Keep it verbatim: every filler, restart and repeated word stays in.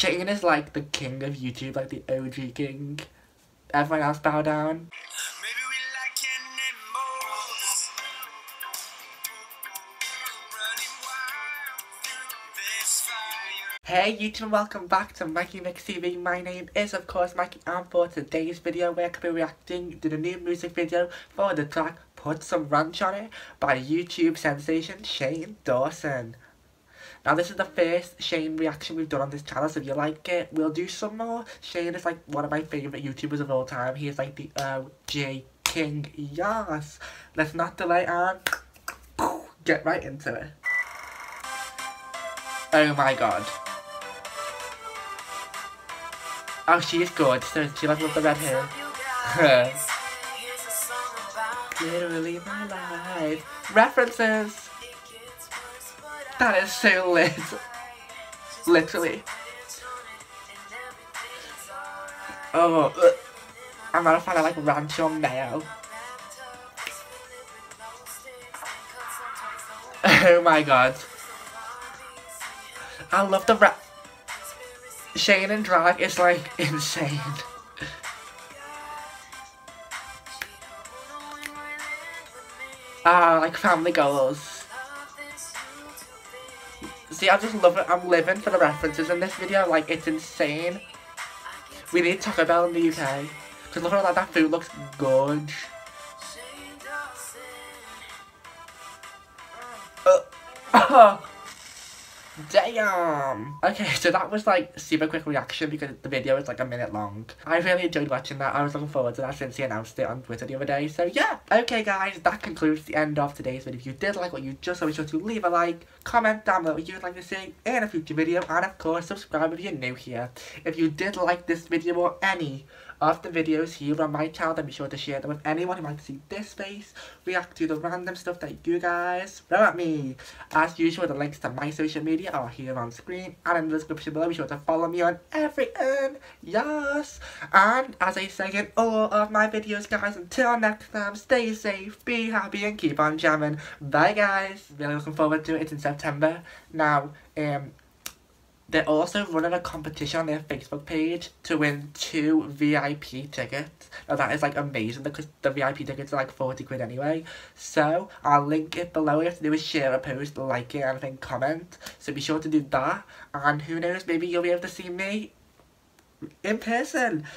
Shane is like the king of YouTube, like the O G king. Everyone else bow down. Maybe we like your name most. Running wild through this fire. Hey YouTube, and welcome back to MikeyMixTV. My name is of course Mikey, and for today's video we're going to be reacting to the new music video for the track Put Some Ranch on It by YouTube sensation Shane Dawson. Now this is the first Shane reaction we've done on this channel, so if you like it, we'll do some more. Shane is like one of my favourite YouTubers of all time. He is like the O G king, yes. Let's not delay and get right into it. Oh my god. Oh, she is good, so she loves the red hair. Literally my life. References! That is so lit. Literally. Oh, ugh. I'm not a fan of like ranch or mayo. Oh my god. I love the rap. Shane and drag is like insane. Ah, like family goals. See, I just love it. I'm living for the references in this video. Like, it's insane. We need Taco Bell in the U K. Because look at all that, that food looks gorge. Uh, oh, damn. Okay, so that was like super quick reaction because the video is like a minute long. I really enjoyed watching that. I was looking forward to that since he announced it on Twitter the other day. So yeah. Okay guys, that concludes the end of today's video. If you did like what you just saw, be sure to leave a like, comment down below what you would like to see in a future video, and of course subscribe if you're new here. If you did like this video or any of the videos here on my channel, then be sure to share them with anyone who might see this face, react to the random stuff that you guys throw at me. As usual, the links to my social media are here on screen and in the description below. Be sure to follow me on everything, yes. And as I say in all of my videos guys, until next time, stay safe, be happy, and keep on jamming. Bye guys. Really looking forward to it. It's in September now. um They're also running a competition on their Facebook page to win two V I P tickets. Now that is like amazing because the V I P tickets are like forty quid anyway. So I'll link it below. All you have to do is share a post, like it, and then comment. So be sure to do that. And who knows, maybe you'll be able to see me in person.